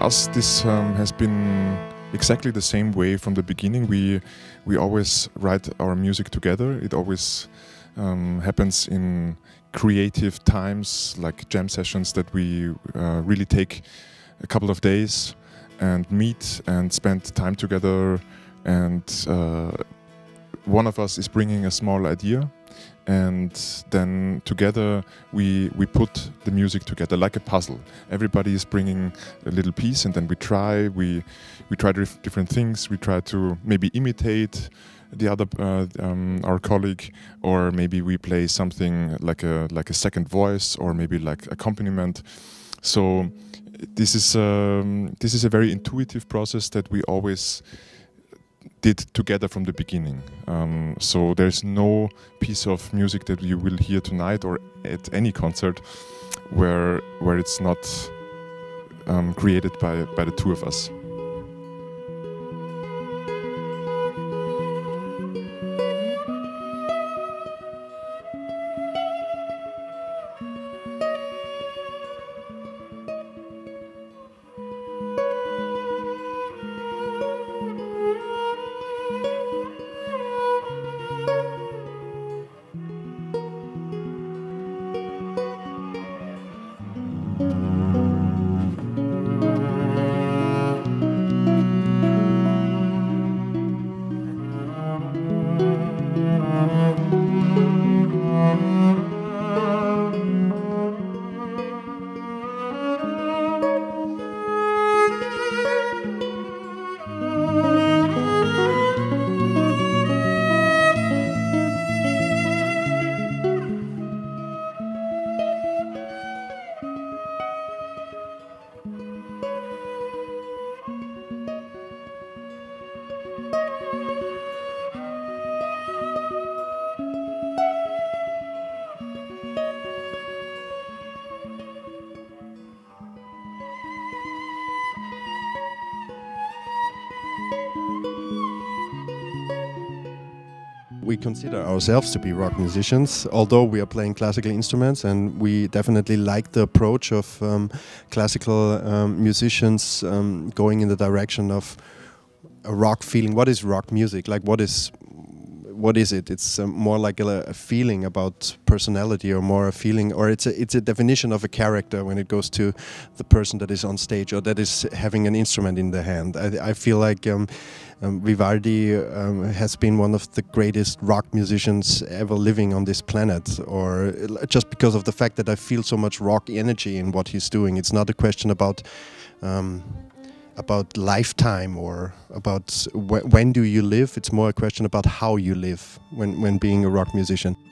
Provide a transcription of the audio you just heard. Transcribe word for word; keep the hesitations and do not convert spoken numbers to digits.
for us, this um, has been exactly the same way from the beginning. We we always write our music together. It always um, happens in creative times, like jam sessions that we uh, really take a couple of days and meet and spend time together. And uh, one of us is bringing a small idea, and then together we we put the music together like a puzzle. Everybody is bringing a little piece, and then we try we we try different things. We try to maybe imitate the other uh, um, our colleague, or maybe we play something like a like a second voice, or maybe like accompaniment. So this is um, this is a very intuitive process that we always did together from the beginning. Um, so there's no piece of music that you will hear tonight or at any concert where where it's not um, created by, by the two of us. We consider ourselves to be rock musicians, although we are playing classical instruments, and we definitely like the approach of um, classical um, musicians um, going in the direction of a rock feeling. What is rock music? Like, what is what is it? It's um, more like a, a feeling about personality, or more a feeling, or it's a, it's a definition of a character when it goes to the person that is on stage or that is having an instrument in the hand. I, I feel like. Um, Um, Vivaldi um, has been one of the greatest rock musicians ever living on this planet, or just because of the fact that I feel so much rock energy in what he's doing. It's not a question about um, about lifetime or about wh when do you live. It's more a question about how you live when when being a rock musician.